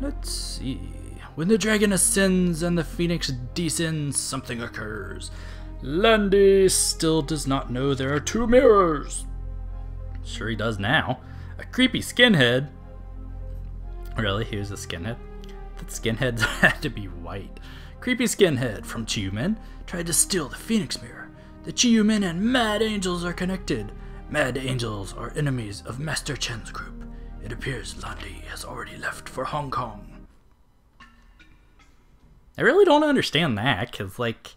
Let's see. When the dragon ascends and the phoenix descends, something occurs. Lan Di still does not know there are two mirrors. Sure he does now. A creepy skinhead. Really? He was a skinhead? That skinhead had to be white. Creepy skinhead from Chiyoumen tried to steal the phoenix mirror. The Chiyoumen and Mad Angels are connected. Mad Angels are enemies of Master Chen's group. It appears Lan Di has already left for Hong Kong. I really don't understand that, because, like,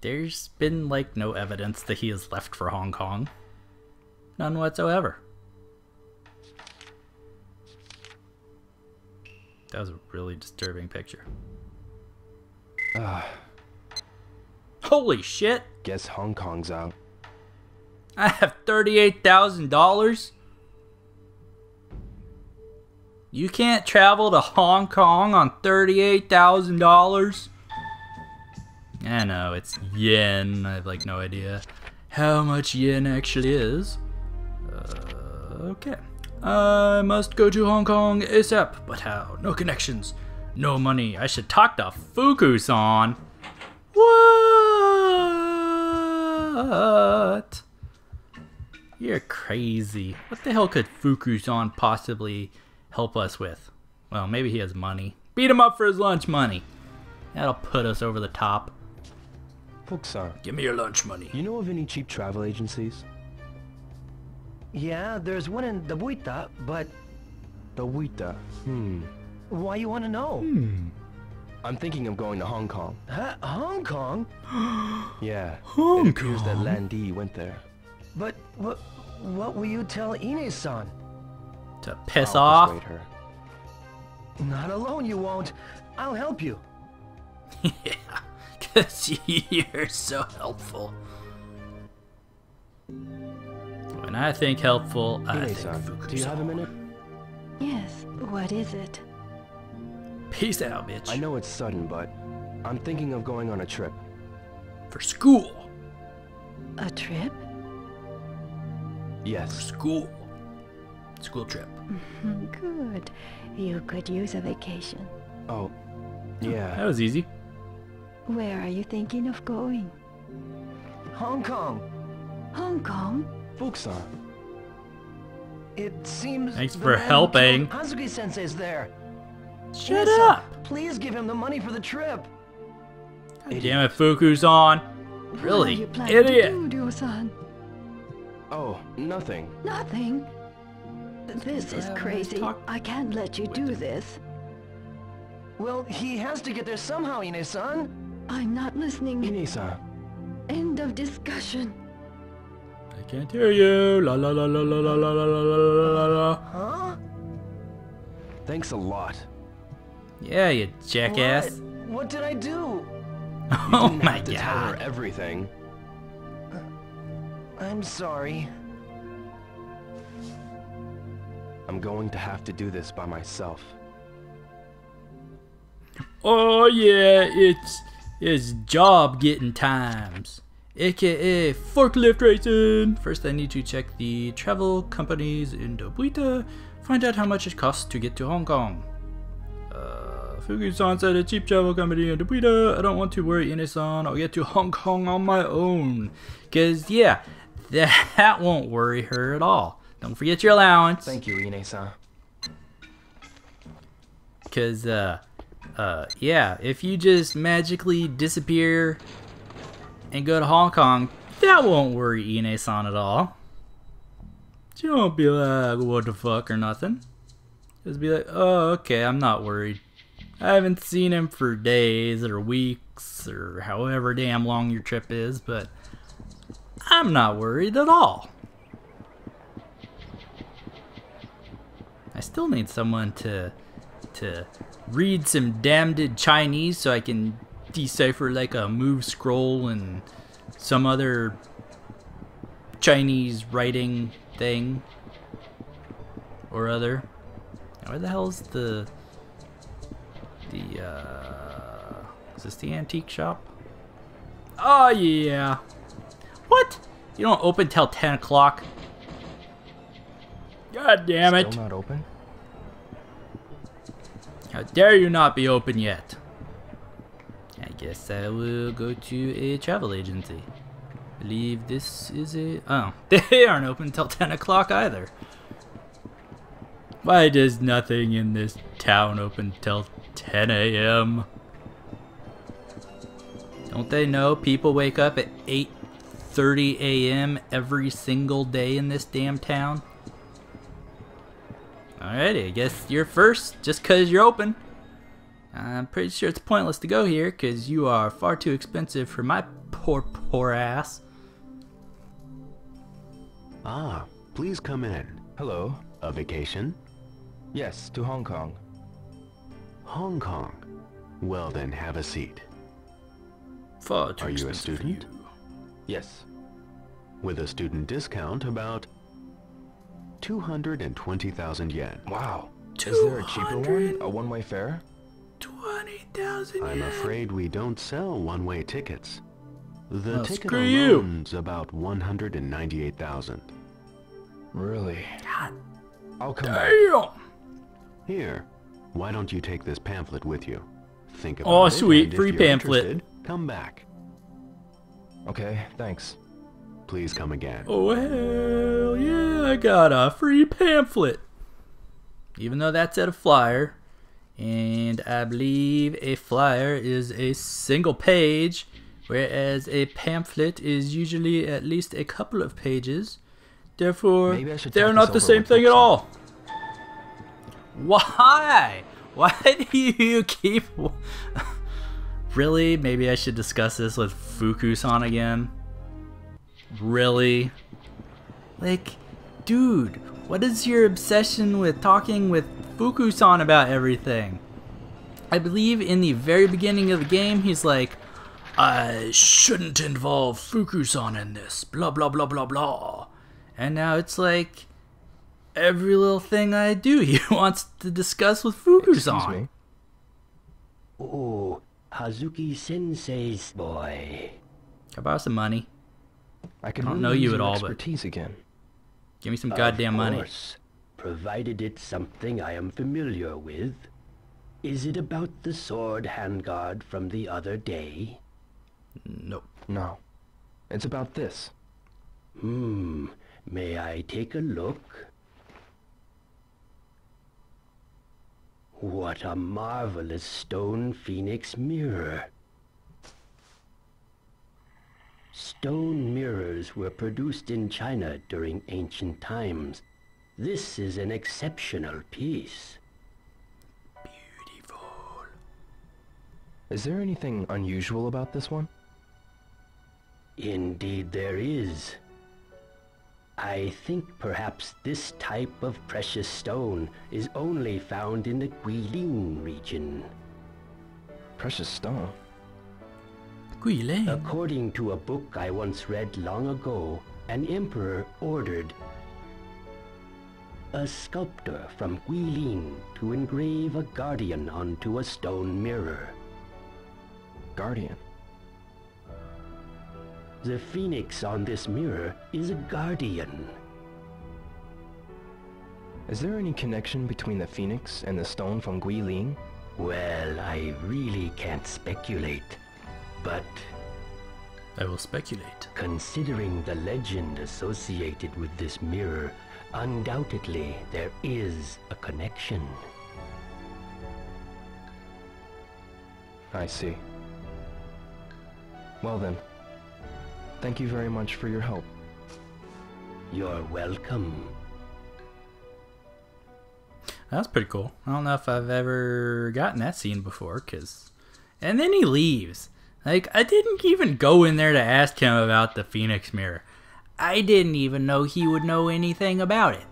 there's been, like, no evidence that he has left for Hong Kong. None whatsoever. That was a really disturbing picture. Holy shit! Guess Hong Kong's out. I have $38,000? You can't travel to Hong Kong on $38,000? I know, it's yen. I have, like, no idea how much yen actually is. Okay. I must go to Hong Kong ASAP, but how? No connections, no money. I should talk to Fuku-san. What? You're crazy. What the hell could Fuku-san possibly help us with? Well, maybe he has money. Beat him up for his lunch money. That'll put us over the top. Fuku-san, give me your lunch money. You know of any cheap travel agencies? Yeah, there's one in Dobuita, but... Dobuita? Why you want to know? I'm thinking of going to Hong Kong. Huh? Hong Kong? Yeah. Hong Kong? It appears that Lan Di went there. But what will you tell Ine-san? To piss off? I'll persuade her. Not alone you won't. I'll help you. Yeah, because you're so helpful. When I think helpful, I think Fuku-san. Do you have a minute? Yes, what is it? Peace out, bitch. I know it's sudden, but I'm thinking of going on a trip. For school. A trip? Yes. For school. School trip. Good. You could use a vacation. Oh, yeah. That was easy. Where are you thinking of going? Hong Kong. Hong Kong? Fuku-san. It seems. Thanks for helping. Hazuki-sensei's there. Shut up! Please give him the money for the trip. Damn it, Fuku-san. Really, idiot. Oh, nothing. Nothing. This is crazy. I can't let you do this. Well, he has to get there somehow, Ine-san. I'm not listening. Ine-san. End of discussion. I can't hear you. La la la la la la la la la la. Huh? Thanks a lot. Yeah, you jackass. What did I do? Oh my god. You didn't have to tell her everything. I'm sorry. I'm going to have to do this by myself. Oh yeah, it's job getting times. AKA forklift racing. First I need to check the travel companies in Dobuita, find out how much it costs to get to Hong Kong. Fuku-san said a cheap travel company in Dobuita. I don't want to worry Ine-san, I'll get to Hong Kong on my own. Cause yeah, that won't worry her at all. Don't forget your allowance. Thank you, Ine-san. Cause yeah, if you just magically disappear and go to Hong Kong, that won't worry Ine-san at all. She won't be like, what the fuck or nothing. Just be like, oh, okay, I'm not worried. I haven't seen him for days or weeks or however damn long your trip is, but I'm not worried at all. I still need someone to read some damned Chinese so I can decipher like a move scroll and some other Chinese writing thing or other. Where the hell's the is this the antique shop? Oh yeah. What? You don't open till 10 o'clock. God damn it. Still not open? How dare you not be open yet? I guess I will go to a travel agency. I believe this is a... Oh, they aren't open till 10 o'clock either. Why does nothing in this town open till 10 a.m.? Don't they know people wake up at 8:30 a.m. every single day in this damn town? Alrighty, I guess you're first, just cause you're open. I'm pretty sure it's pointless to go here, cause you are far too expensive for my poor ass. Ah, please come in. Hello. A vacation? Yes, to Hong Kong. Hong Kong? Well then, have a seat. Far too expensive. Are you a student? Yes. With a student discount, about 220,000 yen. Wow. Is there a cheaper one? A one-way fare? 20,000 yen. I'm afraid we don't sell one-way tickets. The ticket alone's about 198,000. Really? God. I'll come back. Here. Why don't you take this pamphlet with you? Think about it. Oh, sweet, free pamphlet. Come back. Okay, thanks. Please come again. Oh, hell yeah, I got a free pamphlet. Even though that said a flyer, and I believe a flyer is a single page, whereas a pamphlet is usually at least a couple of pages. Therefore, they're not the same thing at all. Why? Why do you keep... Really? Maybe I should discuss this with Fuku-san again. Really? Like, dude, what is your obsession with talking with Fuku-san about everything? I believe in the very beginning of the game, he's like, I shouldn't involve Fuku-san in this, blah, blah, blah, blah, blah. And now it's like, every little thing I do, he wants to discuss with Fuku-san. Oh, Hazuki-sensei's boy. How about some money? I don't know you at all, but again. Give me some goddamn money. Provided it's something I am familiar with. Is it about the sword handguard from the other day? No. No. It's about this. Hmm. May I take a look? What a marvelous stone phoenix mirror. Stone mirrors were produced in China during ancient times. This is an exceptional piece. Beautiful. Is there anything unusual about this one? Indeed there is. I think perhaps this type of precious stone is only found in the Guilin region. Precious stone? Guilin? According to a book I once read long ago, an emperor ordered a sculptor from Guilin to engrave a guardian onto a stone mirror. Guardian? The phoenix on this mirror is a guardian. Is there any connection between the phoenix and the stone from Guilin? Well, I really can't speculate, but... I will speculate. Considering the legend associated with this mirror, undoubtedly there is a connection. I see. Well then. Thank you very much for your help. You're welcome. That's pretty cool. I don't know if I've ever gotten that scene before, cause... And then he leaves. Like, I didn't even go in there to ask him about the Phoenix Mirror. I didn't even know he would know anything about it.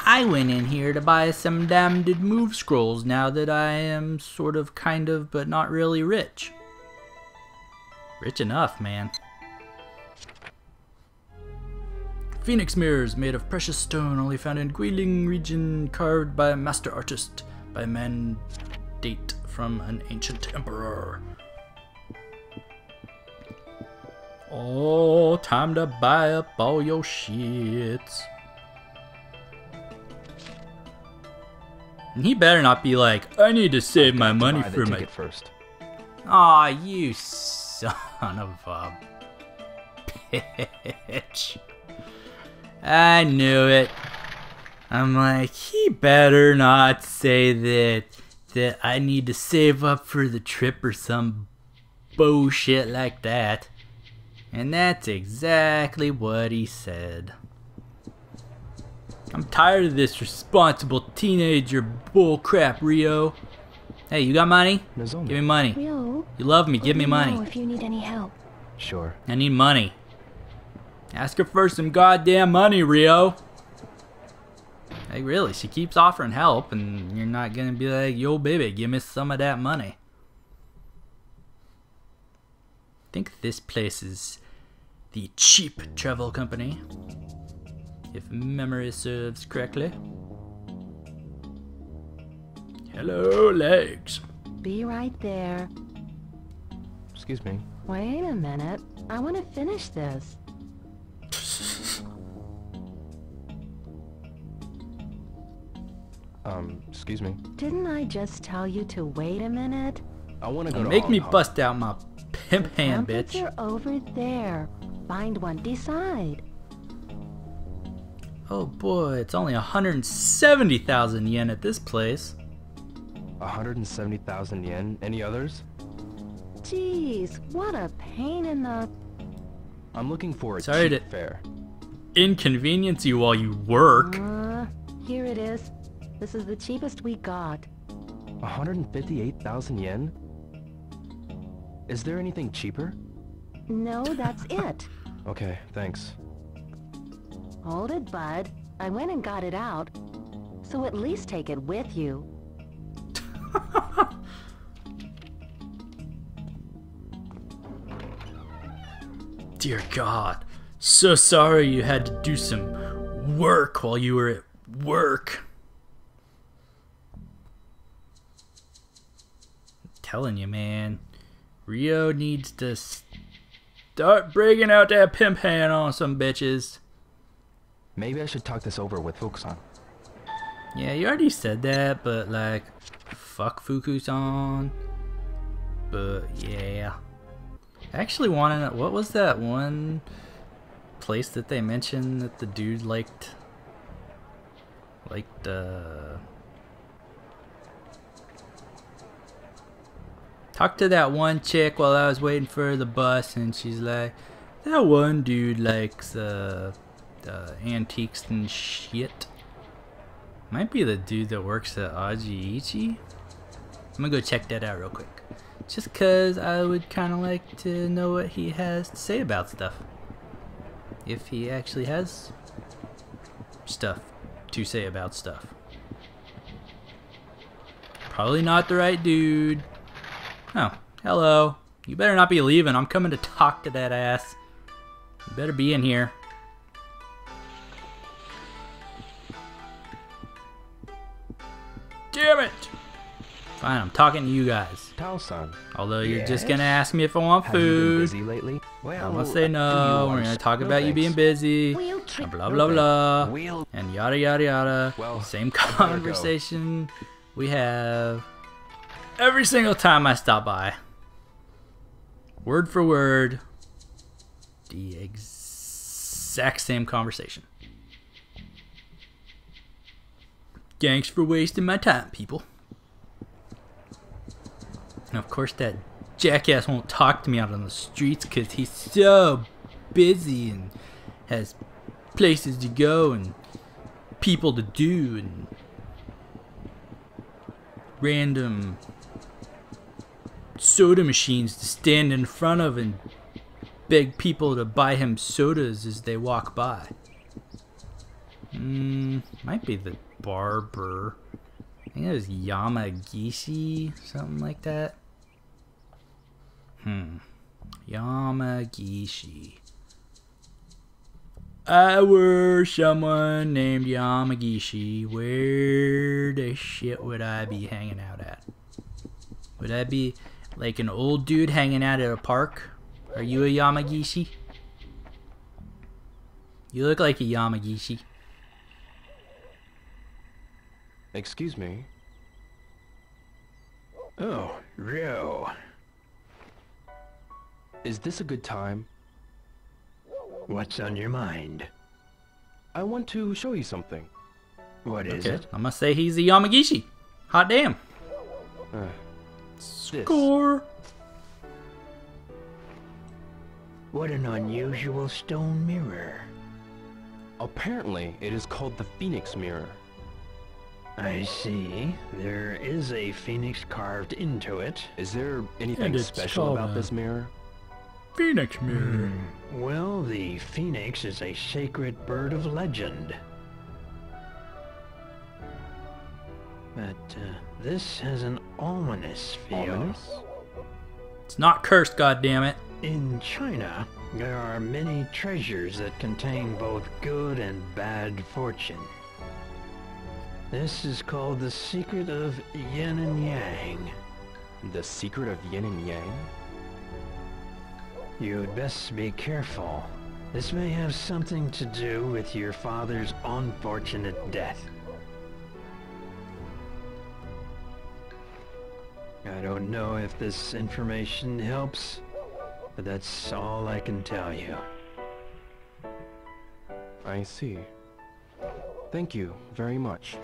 I went in here to buy some damned move scrolls now that I am sort of, kind of, but not really rich. Rich enough, man. Phoenix mirrors made of precious stone only found in Guilin region, carved by a master artist by mandate from an ancient emperor. Oh, time to buy up all your shits. And he better not be like, I need to save my money for my ticket first. Aw, you son of a bitch. I knew it. I'm like, he better not say that I need to save up for the trip or some bullshit like that. And that's exactly what he said. I'm tired of this responsible teenager bullcrap, Ryo. Hey, you got money? Nozomi. Give me money. Ryo, you love me, give me money. If you need any help. Sure. I need money. Ask her for some goddamn money, Ryo. Like, really, she keeps offering help, and you're not gonna be like, yo, baby, give me some of that money. I think this place is the Cheap Travel Company, if memory serves correctly. Hello, legs. Be right there. Excuse me. Wait a minute. I want to finish this. Excuse me. Didn't I just tell you to wait a minute? I want to go. Make me bust out my pimp hand, bitch. They're over there. Find one. Decide. Oh boy, it's only 170,000 yen at this place. 170,000 yen? Any others? Jeez, what a pain in the... I'm looking for a cheap fare. Inconvenience you while you work. Here it is. This is the cheapest we got. 158,000 yen? Is there anything cheaper? No, that's it. Okay, thanks. Hold it, bud. I went and got it out. So at least take it with you. Dear God. So sorry you had to do some work while you were at work. I'm telling you, man. Ryo needs to start breaking out that pimp hand on some bitches. Maybe I should talk this over with Fuku-san. Yeah, you already said that, but like, fuck Fuku-san. But yeah. I actually want to know, what was that one place that they mentioned that the dude liked? Liked, talked to that one chick while I was waiting for the bus, and she's like, that one dude likes, antiques and shit. Might be the dude that works at Ajiichi. I'm gonna go check that out real quick. Just cause I would kinda like to know what he has to say about stuff. If he actually has stuff to say about stuff. Probably not the right dude. Oh, hello. You better not be leaving. I'm coming to talk to that ass. You better be in here. Damn it! Fine, I'm talking to you guys. Tao-san. Although you're just gonna ask me if I want food. Have you been busy lately? Well, I'm gonna say no. We're gonna talk about you being busy. Blah blah blah. And yada yada yada. Well, same conversation we have every single time I stop by. Word for word, the exact same conversation. Thanks for wasting my time, people. And of course that jackass won't talk to me out on the streets because he's so busy and has places to go and people to do and random soda machines to stand in front of and beg people to buy him sodas as they walk by. Might be the barber. I think it was Yamagishi, something like that. Yamagishi. I were someone named Yamagishi, where the shit would I be hanging out at? Would I be like an old dude hanging out at a park? Are you a Yamagishi? You look like a Yamagishi. Excuse me. Oh, Ryo. Is this a good time? What's on your mind? I want to show you something. What is it? I must say he's a Yamagishi. Hot damn. Score. What an unusual stone mirror. Apparently, it is called the Phoenix Mirror. I see. There is a phoenix carved into it. Is there anything special about this mirror? Phoenix Mirror. Well, the phoenix is a sacred bird of legend. But this has an ominous feel. Ominous? It's not cursed, goddammit. In China, there are many treasures that contain both good and bad fortune. This is called the secret of yin and yang. The secret of yin and yang? You'd best be careful. This may have something to do with your father's unfortunate death. I don't know if this information helps, but that's all I can tell you. I see. Thank you very much.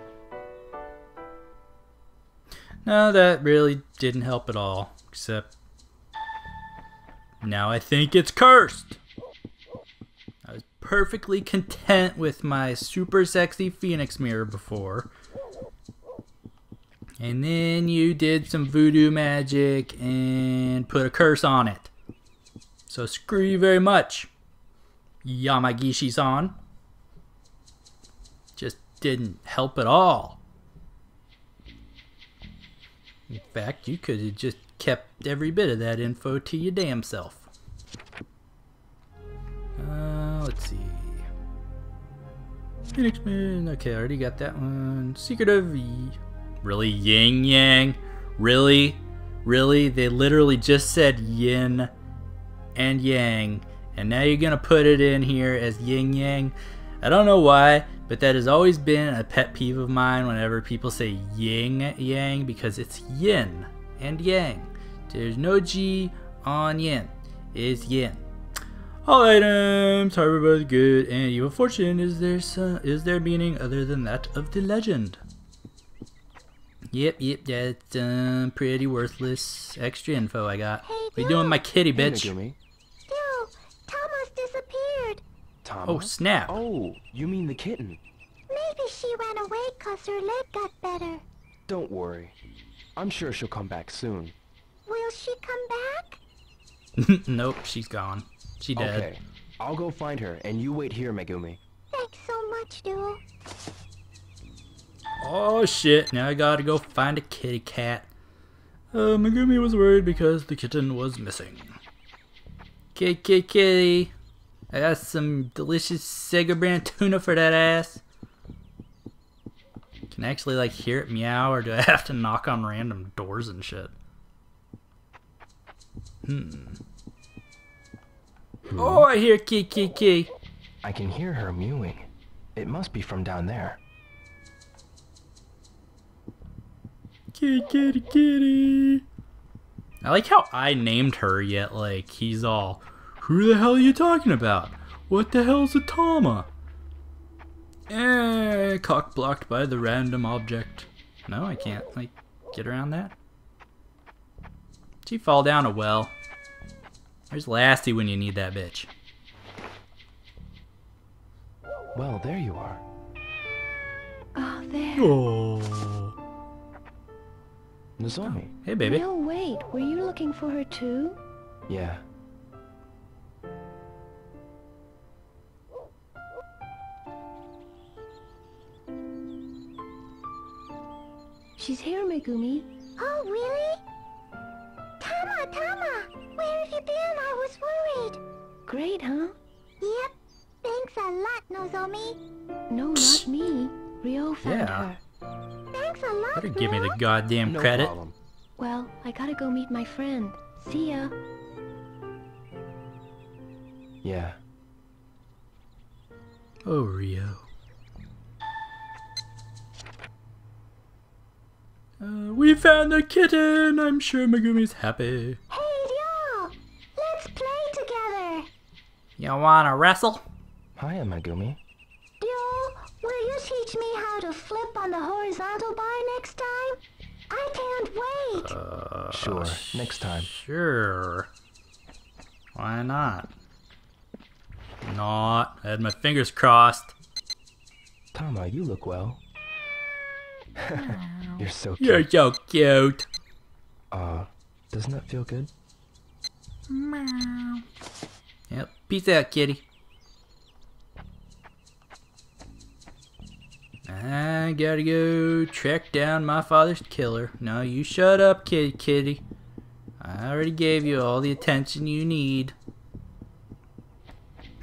No, that really didn't help at all, except... now I think it's cursed! I was perfectly content with my super sexy phoenix mirror before. And then you did some voodoo magic and put a curse on it. So screw you very much, Yamagishi-san. Just didn't help at all. In fact, you could have just kept every bit of that info to your damn self. Let's see. Phoenix Man. Okay, I already got that one. Secret of... really? Yin Yang? Really? Really? They literally just said yin and yang, and now you're gonna put it in here as yin yang? I don't know why, but that has always been a pet peeve of mine whenever people say yin yang, because it's yin and yang. There's no G on yin. It's yin. All items harbor both good and evil fortune. Is there meaning other than that of the legend? Yep, that's pretty worthless extra info I got. Hey, what are you doing, my kitty, bitch? Megumi. Still, Tama's disappeared. Tama? Oh, snap. Oh, you mean the kitten. Maybe she ran away because her leg got better. Don't worry. I'm sure she'll come back soon. Will she come back? Nope, she's gone. She dead. Okay, I'll go find her, and you wait here, Megumi. Thanks so much, Duo. Oh shit, now I gotta go find a kitty cat. Megumi was worried because the kitten was missing. Kitty, kitty, kitty. I got some delicious Sega brand tuna for that ass. Can I actually like hear it meow, or do I have to knock on random doors and shit? Oh, I hear kitty, kitty, kitty. I can hear her mewing. It must be from down there. Kitty, kitty, kitty. I like how I named her, yet like he's all, who the hell are you talking about? What the hell's a Tama? Eh, cock blocked by the random object. No, I can't like get around that. She fall down a well. There's Lassie when you need that bitch. Well, there you are. Oh, there. Oh. Nozomi. Oh, hey, baby. No, wait. Were you looking for her, too? Yeah. She's here, Megumi. Oh, really? Tama, Tama! Where have you been? I was worried. Great, huh? Yep. Thanks a lot, Nozomi. No, not me. Ryo found her. Thanks a lot, better give me the goddamn credit. Problem. Well, I gotta go meet my friend. See ya. Yeah. Oh, Ryo. We found a kitten! I'm sure Megumi's happy. Hey, Ryo! Let's play together! You wanna wrestle? Hiya, Megumi. Ryo, will you teach me how to flip on the horizontal bar next time? I can't wait! Sure, next time. Sure. Why not? Not. I had my fingers crossed. Tama, you look well. You're so cute. You're so cute. Doesn't that feel good? Meow. Yep. Peace out, kitty. I gotta go track down my father's killer. No, you shut up, kitty. I already gave you all the attention you need.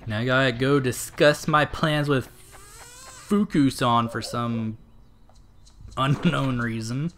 Now I gotta go discuss my plans with Fuku-san for some unknown reason.